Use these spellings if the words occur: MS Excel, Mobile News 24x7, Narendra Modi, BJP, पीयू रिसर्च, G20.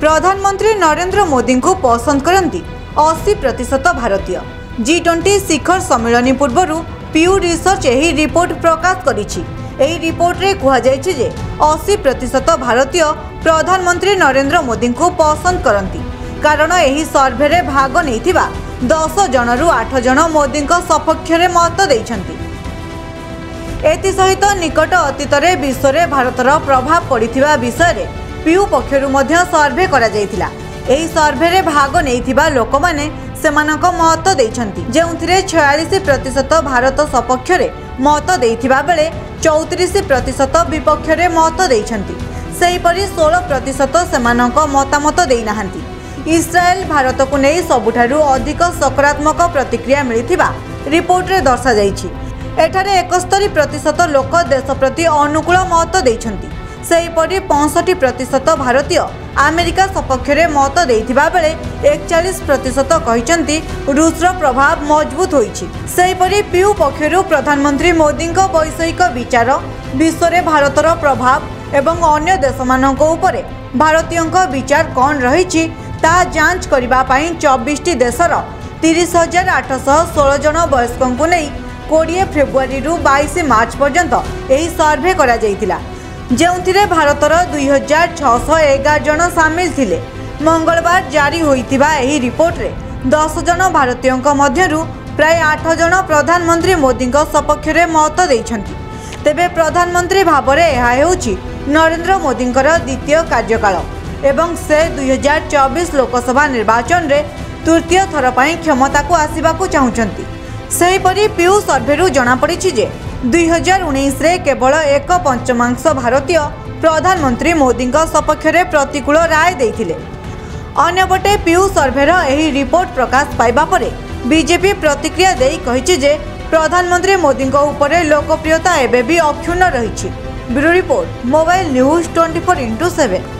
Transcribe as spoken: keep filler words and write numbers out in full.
प्रधानमंत्री नरेंद्र मोदी को पसंद करती अशी प्रतिशत भारतीय। जी ट्वेंटी शिखर सम्मेलन पूर्व पीयू रिसर्च यही रिपोर्ट प्रकाश कर रिपोर्ट में कहुई जे अशी प्रतिशत भारतीय प्रधानमंत्री नरेंद्र मोदी को पसंद करती, कारण यही सर्भे भाग नहीं दस जन रु आठ जन मोदी सपक्ष में मत देती। एसहित निकट अतीत विश्व में भारतर प्रभाव पड़ा विषय में पीयू पक्षर सर्भे कर सर्भे भाग नहीं लोक मैंने से मत देखते, जो छियालीस प्रतिशत भारत सपक्ष में मत देता बेले चौतीस प्रतिशत विपक्ष में मत देखते। सेहीपरि सोलह प्रतिशत से मतामत देना। इस्राएल भारत को नहीं सबुठारु अधिक सकारात्मक प्रतिक्रिया मिलता रिपोर्ट में दर्शा जाई। एठारे एकस्तरी प्रतिशत लोक देश प्रति अनुकूल मत देइछन्ति। सेहीपरि पैंसठ प्रतिशत भारतीय अमेरिका सपक्ष में मत देइथिबा बेले एकचालीस प्रतिशत कहिछन्ति रूसर प्रभाव मजबूत होइछि। सेहीपरि पीयू पक्षरु प्रधानमंत्री मोदी वैषयिक विचार विश्व में भारतर प्रभाव एवं अन्य देशमानक उपरे भारतीयक विचार कौन रहिछि ता जांच करिबा पई चौबीस टी देशर तीस हजार आठ सौ सोलह जन वयस्कों को नहीं कोड़े फेब्रुआरी बैश मार्च पर्यंत यह सर्भे करा जायतिला, जेउथिरे भारतर दुई हजार छःश एगार जन सामिल थिले। मंगलवार जारी होइतिबा एही रिपोर्ट रे दस जन भारतीयों मध्यरु प्राय आठ जन प्रधानमंत्री मोदी सपक्ष में मत देइछन्ति। तेबे प्रधानमंत्री भाव में यह हेउछि नरेंद्र मोदी द्वितीय कार्यकाल एवं से दुई हजार चौबीस लोकसभा निर्वाचन रे तृतीय थर पई क्षमता को आसिबाकू चाहुछन्ति। सेहीपरि पीयू सर्भेरू जनापड़ी जे दुई हजार उन्नीस केवल एक पंचमांश भारतीय प्रधानमंत्री मोदी सपक्ष में प्रतिकूल राय देते। अन्यपटे पीयू सर्भेर यही रिपोर्ट प्रकाश पाइबा परे बीजेपी प्रतिक्रिया दे कहिछि जे प्रधानमंत्री मोदी उपरे लोकप्रियता एबे भी अक्षुण्ण रही। Bureau report mobile news twenty four into seven.